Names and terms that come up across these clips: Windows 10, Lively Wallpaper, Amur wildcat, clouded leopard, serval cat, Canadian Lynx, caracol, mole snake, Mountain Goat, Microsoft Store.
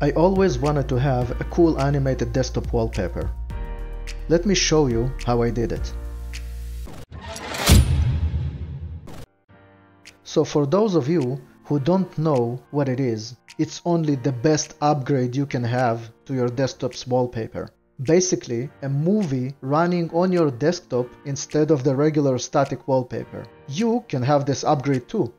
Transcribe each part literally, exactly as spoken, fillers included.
I always wanted to have a cool animated desktop wallpaper. Let me show you how I did it. So for those of you who don't know what it is, it's only the best upgrade you can have to your desktop's wallpaper. Basically, a movie running on your desktop instead of the regular static wallpaper. You can have this upgrade too.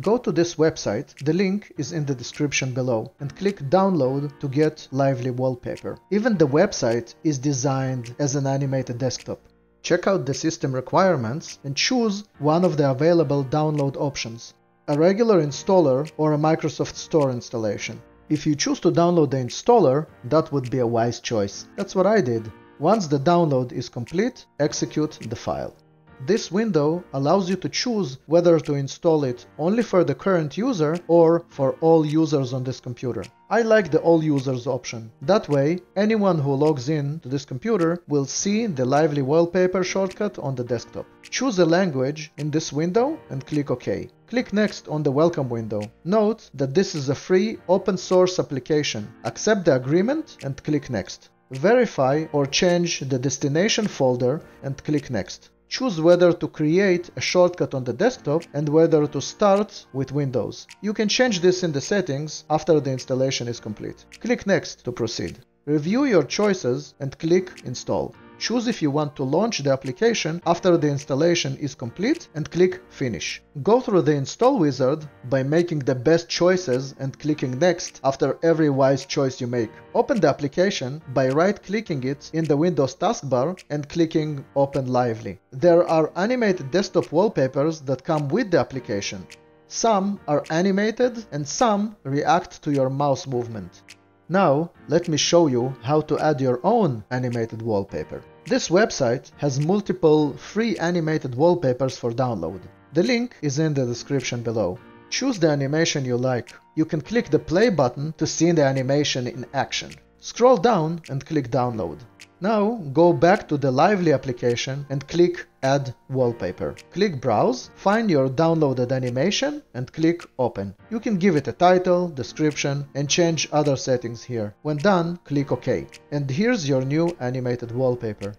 Go to this website, the link is in the description below, and click download to get Lively Wallpaper. Even the website is designed as an animated desktop. Check out the system requirements and choose one of the available download options, a regular installer or a Microsoft Store installation. If you choose to download the installer, that would be a wise choice. That's what I did. Once the download is complete, execute the file. This window allows you to choose whether to install it only for the current user or for all users on this computer. I like the all users option. That way, anyone who logs in to this computer will see the Lively Wallpaper shortcut on the desktop. Choose a language in this window and click OK. Click Next on the welcome window. Note that this is a free open source application. Accept the agreement and click Next. Verify or change the destination folder and click Next. Choose whether to create a shortcut on the desktop and whether to start with Windows. You can change this in the settings after the installation is complete. Click Next to proceed. Review your choices and click Install. Choose if you want to launch the application after the installation is complete and click Finish. Go through the install wizard by making the best choices and clicking Next after every wise choice you make. Open the application by right-clicking it in the Windows taskbar and clicking Open Lively. There are animated desktop wallpapers that come with the application. Some are animated and some react to your mouse movement. Now, let me show you how to add your own animated wallpaper. This website has multiple free animated wallpapers for download. The link is in the description below. Choose the animation you like. You can click the play button to see the animation in action. Scroll down and click download. Now, go back to the Lively application and click Add Wallpaper. Click Browse, find your downloaded animation and click Open. You can give it a title, description and change other settings here. When done, click OK. And here's your new animated wallpaper.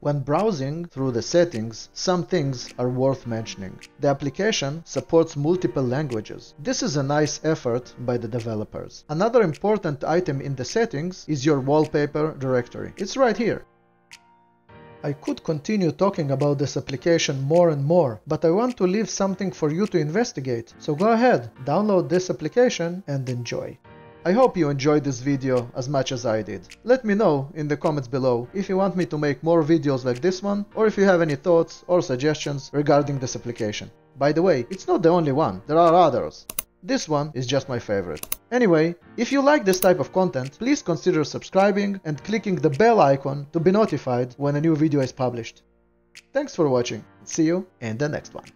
When browsing through the settings, some things are worth mentioning. The application supports multiple languages. This is a nice effort by the developers. Another important item in the settings is your wallpaper directory. It's right here. I could continue talking about this application more and more, but I want to leave something for you to investigate. So go ahead, download this application and enjoy. I hope you enjoyed this video as much as I did. Let me know in the comments below if you want me to make more videos like this one, or if you have any thoughts or suggestions regarding this application. By the way, it's not the only one, there are others. This one is just my favorite. Anyway, if you like this type of content, please consider subscribing and clicking the bell icon to be notified when a new video is published. Thanks for watching, see you in the next one.